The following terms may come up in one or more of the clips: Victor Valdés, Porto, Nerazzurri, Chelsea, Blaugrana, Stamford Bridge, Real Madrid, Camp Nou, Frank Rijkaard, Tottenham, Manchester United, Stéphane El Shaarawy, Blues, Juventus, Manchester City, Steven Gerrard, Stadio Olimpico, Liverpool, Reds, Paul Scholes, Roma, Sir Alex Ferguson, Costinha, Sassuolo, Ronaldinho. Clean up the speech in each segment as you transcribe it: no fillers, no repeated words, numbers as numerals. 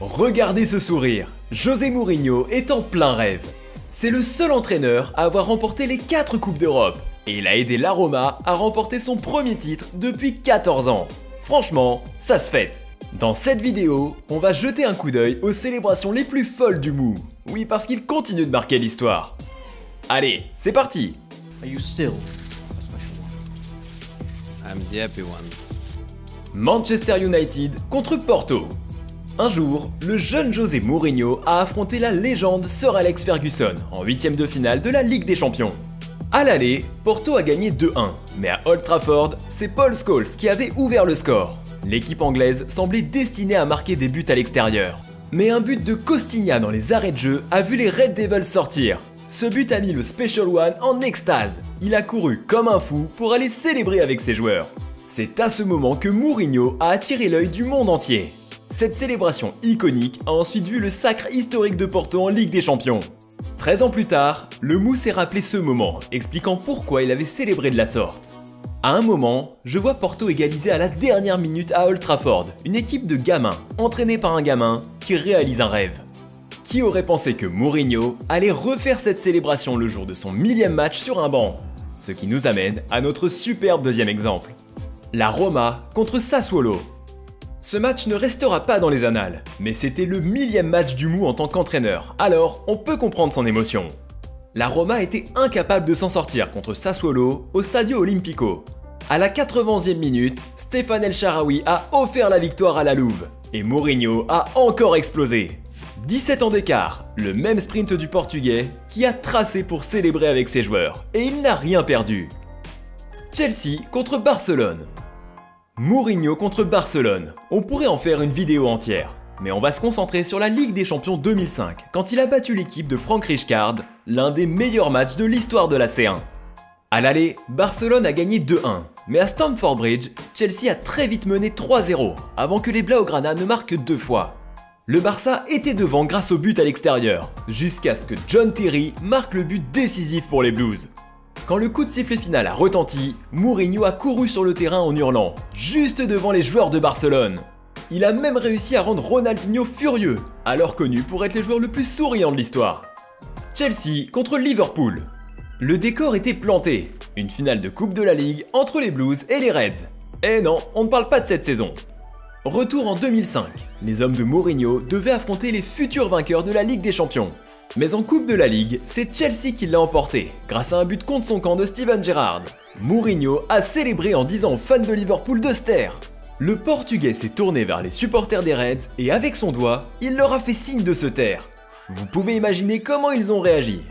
Regardez ce sourire, José Mourinho est en plein rêve. C'est le seul entraîneur à avoir remporté les 4 Coupes d'Europe et il a aidé la Roma à remporter son premier titre depuis 14 ans. Franchement, ça se fête. Dans cette vidéo, on va jeter un coup d'œil aux célébrations les plus folles du Mou. Oui, parce qu'il continue de marquer l'histoire. Allez, c'est parti. Manchester United contre Porto. Un jour, le jeune José Mourinho a affronté la légende Sir Alex Ferguson en 8e de finale de la Ligue des Champions. À l'aller, Porto a gagné 2-1, mais à Old Trafford, c'est Paul Scholes qui avait ouvert le score. L'équipe anglaise semblait destinée à marquer des buts à l'extérieur. Mais un but de Costinha dans les arrêts de jeu a vu les Red Devils sortir. Ce but a mis le Special One en extase. Il a couru comme un fou pour aller célébrer avec ses joueurs. C'est à ce moment que Mourinho a attiré l'œil du monde entier. Cette célébration iconique a ensuite vu le sacre historique de Porto en Ligue des Champions. 13 ans plus tard, le Mou s'est rappelé ce moment, expliquant pourquoi il avait célébré de la sorte. À un moment, je vois Porto égaliser à la dernière minute à Old Trafford, une équipe de gamins, entraînée par un gamin, qui réalise un rêve. Qui aurait pensé que Mourinho allait refaire cette célébration le jour de son 1000e match sur un banc? Ce qui nous amène à notre superbe deuxième exemple. La Roma contre Sassuolo. Ce match ne restera pas dans les annales, mais c'était le 1000e match du Mou en tant qu'entraîneur, alors on peut comprendre son émotion. La Roma était incapable de s'en sortir contre Sassuolo au Stadio Olimpico. À la 80e minute, Stéphane El Shaarawy a offert la victoire à la Louve, et Mourinho a encore explosé. 17 ans d'écart, le même sprint du Portugais qui a tracé pour célébrer avec ses joueurs, et il n'a rien perdu. Chelsea contre Barcelone. Mourinho contre Barcelone, on pourrait en faire une vidéo entière, mais on va se concentrer sur la Ligue des Champions 2005, quand il a battu l'équipe de Frank Rijkaard, l'un des meilleurs matchs de l'histoire de la C1. À l'aller, Barcelone a gagné 2-1, mais à Stamford Bridge, Chelsea a très vite mené 3-0, avant que les Blaugrana ne marquent 2 fois. Le Barça était devant grâce au but à l'extérieur, jusqu'à ce que John Terry marque le but décisif pour les Blues. Quand le coup de sifflet final a retenti, Mourinho a couru sur le terrain en hurlant, juste devant les joueurs de Barcelone. Il a même réussi à rendre Ronaldinho furieux, alors connu pour être le joueur le plus souriant de l'histoire. Chelsea contre Liverpool. Le décor était planté, une finale de Coupe de la Ligue entre les Blues et les Reds. Et non, on ne parle pas de cette saison. Retour en 2005, les hommes de Mourinho devaient affronter les futurs vainqueurs de la Ligue des Champions. Mais en Coupe de la Ligue, c'est Chelsea qui l'a emporté, grâce à un but contre son camp de Steven Gerrard. Mourinho a célébré en disant aux fans de Liverpool de se taire. Le Portugais s'est tourné vers les supporters des Reds et avec son doigt, il leur a fait signe de se taire. Vous pouvez imaginer comment ils ont réagi.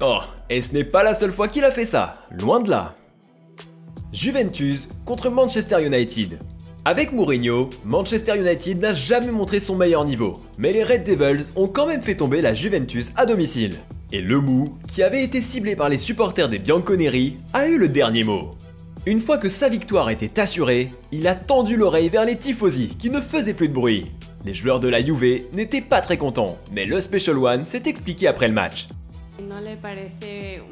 Oh, et ce n'est pas la seule fois qu'il a fait ça, loin de là. Juventus contre Manchester United. Avec Mourinho, Manchester United n'a jamais montré son meilleur niveau, mais les Red Devils ont quand même fait tomber la Juventus à domicile. Et le Mou, qui avait été ciblé par les supporters des Bianconeri, a eu le dernier mot. Une fois que sa victoire était assurée, il a tendu l'oreille vers les tifosi qui ne faisaient plus de bruit. Les joueurs de la Juve n'étaient pas très contents, mais le Special One s'est expliqué après le match. No le parece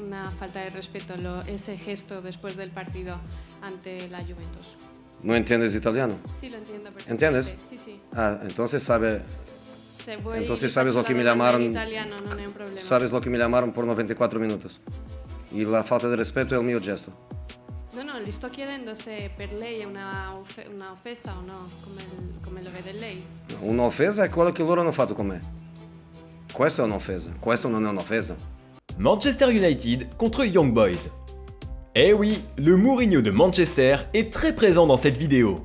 una falta de respeto ese gesto después del partido ante la Juventus. ¿No entiendes italiano? Sí, lo entiendo perfectamente. ¿Entiendes? Sí, sí. Ah, entonces sabes... Entonces sabes lo que me llamaron... Italiano, no hay un problema. Sabes lo que me llamaron por 94 minutos. Y la falta de respeto es mi gesto. No, no, le estoy chiedendo se per lei è una offesa o no, come lo vede lei. Una offesa è quello che loro hanno fatto con me. Questa è un'offesa, questa non è un'offesa. Manchester United contro Young Boys. Eh oui, le Mourinho de Manchester est très présent dans cette vidéo.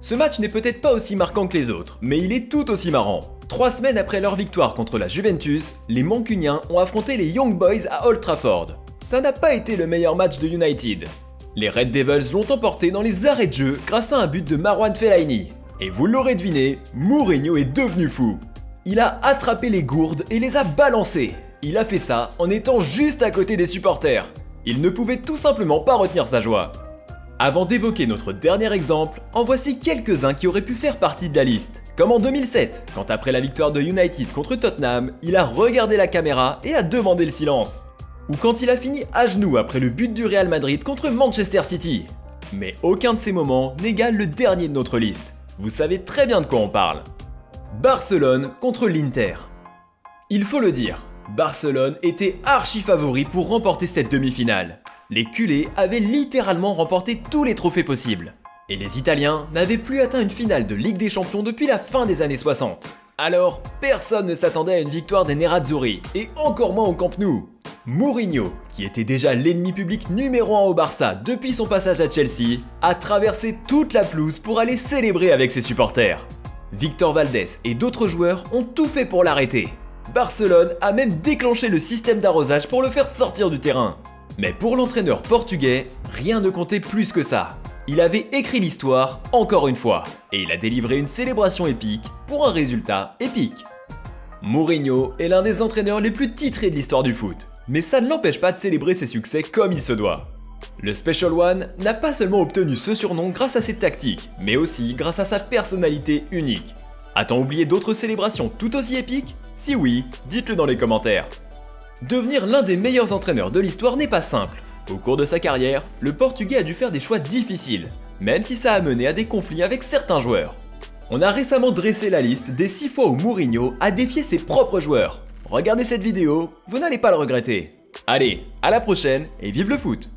Ce match n'est peut-être pas aussi marquant que les autres, mais il est tout aussi marrant. 3 semaines après leur victoire contre la Juventus, les Mancuniens ont affronté les Young Boys à Old Trafford. Ça n'a pas été le meilleur match de United. Les Red Devils l'ont emporté dans les arrêts de jeu grâce à un but de Marouane Fellaini. Et vous l'aurez deviné, Mourinho est devenu fou. Il a attrapé les gourdes et les a balancées. Il a fait ça en étant juste à côté des supporters. Il ne pouvait tout simplement pas retenir sa joie. Avant d'évoquer notre dernier exemple, en voici quelques-uns qui auraient pu faire partie de la liste. Comme en 2007, quand après la victoire de United contre Tottenham, il a regardé la caméra et a demandé le silence. Ou quand il a fini à genoux après le but du Real Madrid contre Manchester City. Mais aucun de ces moments n'égale le dernier de notre liste. Vous savez très bien de quoi on parle. Barcelone contre l'Inter. Il faut le dire, Barcelone était archi favori pour remporter cette demi-finale. Les culés avaient littéralement remporté tous les trophées possibles. Et les Italiens n'avaient plus atteint une finale de Ligue des Champions depuis la fin des années 60. Alors, personne ne s'attendait à une victoire des Nerazzurri, et encore moins au Camp Nou. Mourinho, qui était déjà l'ennemi public numéro 1 au Barça depuis son passage à Chelsea, a traversé toute la pelouse pour aller célébrer avec ses supporters. Victor Valdés et d'autres joueurs ont tout fait pour l'arrêter. Barcelone a même déclenché le système d'arrosage pour le faire sortir du terrain. Mais pour l'entraîneur portugais, rien ne comptait plus que ça. Il avait écrit l'histoire encore une fois, et il a délivré une célébration épique pour un résultat épique. Mourinho est l'un des entraîneurs les plus titrés de l'histoire du foot, mais ça ne l'empêche pas de célébrer ses succès comme il se doit. Le Special One n'a pas seulement obtenu ce surnom grâce à ses tactiques, mais aussi grâce à sa personnalité unique. A-t-on oublié d'autres célébrations tout aussi épiques? Si oui, dites-le dans les commentaires. Devenir l'un des meilleurs entraîneurs de l'histoire n'est pas simple. Au cours de sa carrière, le Portugais a dû faire des choix difficiles, même si ça a mené à des conflits avec certains joueurs. On a récemment dressé la liste des 6 fois où Mourinho a défié ses propres joueurs. Regardez cette vidéo, vous n'allez pas le regretter. Allez, à la prochaine et vive le foot!